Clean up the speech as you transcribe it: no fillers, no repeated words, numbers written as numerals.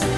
I